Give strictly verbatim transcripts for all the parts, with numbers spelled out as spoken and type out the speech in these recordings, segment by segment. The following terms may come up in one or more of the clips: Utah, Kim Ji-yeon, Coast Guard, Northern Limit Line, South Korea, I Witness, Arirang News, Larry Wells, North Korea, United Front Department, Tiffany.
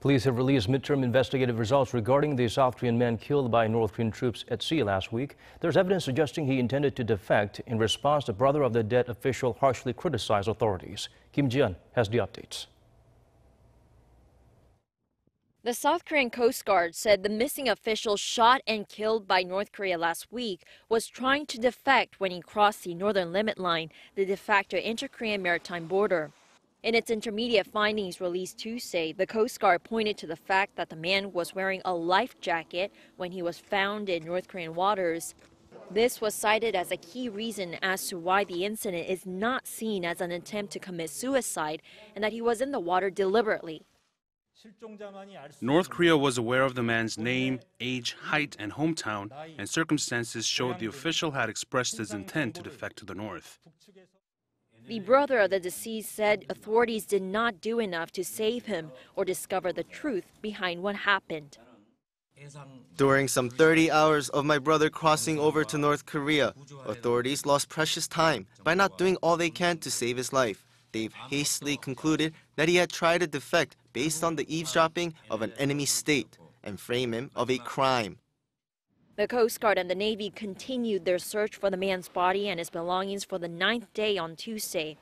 Police have released midterm investigative results regarding the South Korean man killed by North Korean troops at sea last week. There's evidence suggesting he intended to defect. In response, the brother of the dead official harshly criticized authorities. Kim Ji-yeon has the updates. The South Korean Coast Guard said the missing official shot and killed by North Korea last week was trying to defect when he crossed the Northern Limit Line, the de facto inter-Korean maritime border. In its intermediate findings released Tuesday, the Coast Guard pointed to the fact that the man was wearing a life jacket when he was found in North Korean waters. This was cited as a key reason as to why the incident is not seen as an attempt to commit suicide and that he was in the water deliberately. North Korea was aware of the man's name, age, height, and hometown, and circumstances showed the official had expressed his intent to defect to the north. The brother of the deceased said authorities did not do enough to save him or discover the truth behind what happened. During some thirty hours of my brother crossing over to North Korea, authorities lost precious time by not doing all they can to save his life. They've hastily concluded that he had tried to defect based on the eavesdropping of an enemy state and frame him of a crime. The Coast Guard and the Navy continued their search for the man's body and his belongings for the ninth day on Tuesday.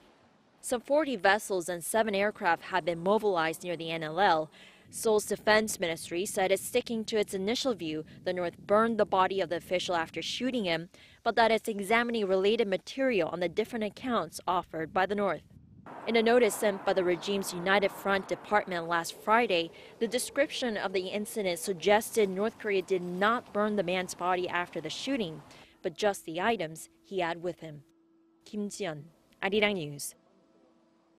Some forty vessels and seven aircraft had been mobilized near the N L L. Seoul's defense ministry said it's sticking to its initial view the North burned the body of the official after shooting him, but that it's examining related material on the different accounts offered by the North. In a notice sent by the regime's United Front Department last Friday, the description of the incident suggested North Korea did not burn the man's body after the shooting, but just the items he had with him. Kim Ji-yeon, Arirang News.